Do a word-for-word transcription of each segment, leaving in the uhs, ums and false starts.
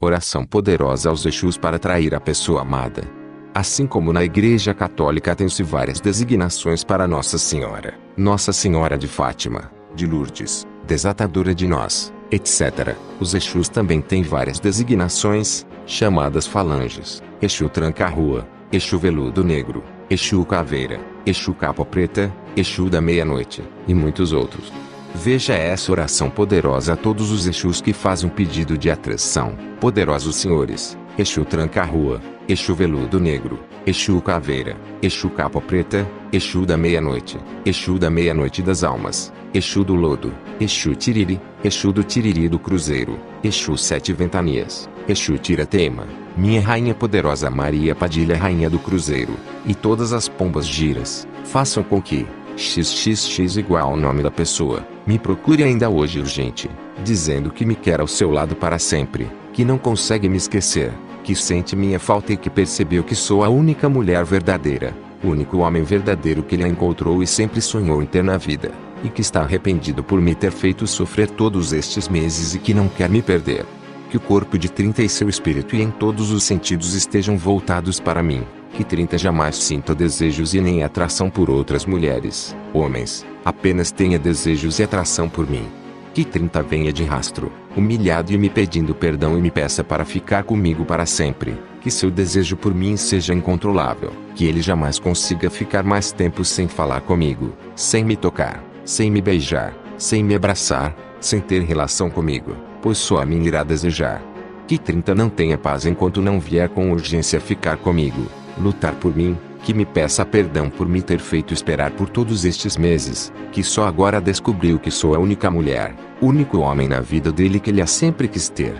oração poderosa aos Exus para atrair a pessoa amada. Assim como na Igreja Católica tem-se várias designações para Nossa Senhora, Nossa Senhora de Fátima, de Lourdes, Desatadora de Nós, etcétera. Os Exus também têm várias designações, chamadas falanges, Exu Tranca Rua, Exu Veludo Negro, Exu Caveira, Exu Capa Preta, Exu da Meia Noite, e muitos outros. Veja essa oração poderosa a todos os Exus que fazem um pedido de atração. Poderosos senhores, Exu Tranca Rua, Exu Veludo Negro, Exu Caveira, Exu Capa Preta, Exu da Meia Noite, Exu da Meia Noite das Almas, Exu do Lodo, Exu Tiriri, Exu do Tiriri do Cruzeiro, Exu Sete Ventanias, Exu Tira Teima, minha rainha poderosa Maria Padilha, rainha do Cruzeiro, e todas as pombas giras, façam com que xis xis xis igual ao nome da pessoa, me procure ainda hoje urgente, dizendo que me quer ao seu lado para sempre, que não consegue me esquecer, que sente minha falta e que percebeu que sou a única mulher verdadeira, o único homem verdadeiro que lhe encontrou e sempre sonhou em ter na vida, e que está arrependido por me ter feito sofrer todos estes meses e que não quer me perder. Que o corpo de trinta e seu espírito e em todos os sentidos estejam voltados para mim, que trinta jamais sinta desejos e nem atração por outras mulheres, homens, apenas tenha desejos e atração por mim. Que trinta venha de rastro, humilhado e me pedindo perdão e me peça para ficar comigo para sempre, que seu desejo por mim seja incontrolável, que ele jamais consiga ficar mais tempo sem falar comigo, sem me tocar, sem me beijar, sem me abraçar, sem ter relação comigo, pois só a mim irá desejar. Que trinta não tenha paz enquanto não vier com urgência ficar comigo, lutar por mim, que me peça perdão por me ter feito esperar por todos estes meses, que só agora descobriu que sou a única mulher, único homem na vida dele que ele há sempre quis ter.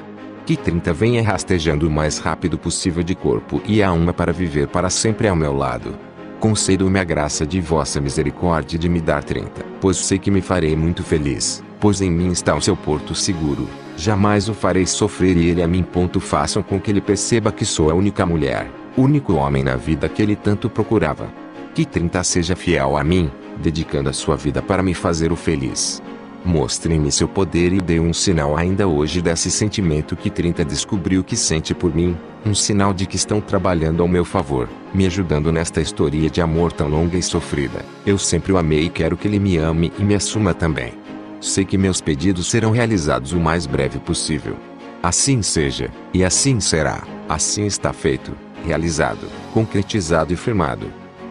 Que trinta venha rastejando o mais rápido possível de corpo e alma para viver para sempre ao meu lado. Concedo-me a graça de vossa misericórdia de me dar trinta, pois sei que me farei muito feliz, pois em mim está o seu porto seguro, jamais o farei sofrer e ele a mim. Ponto façam com que ele perceba que sou a única mulher, único homem na vida que ele tanto procurava. Que trinta seja fiel a mim, dedicando a sua vida para me fazer o feliz. Mostre-me seu poder e dê um sinal ainda hoje desse sentimento que trinta descobriu que sente por mim, um sinal de que estão trabalhando ao meu favor, me ajudando nesta história de amor tão longa e sofrida. Eu sempre o amei e quero que ele me ame e me assuma também. Sei que meus pedidos serão realizados o mais breve possível. Assim seja, e assim será, assim está feito, realizado, concretizado e firmado.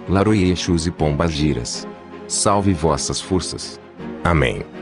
Laroiê, Exus e pombas giras, salve vossas forças. Amém.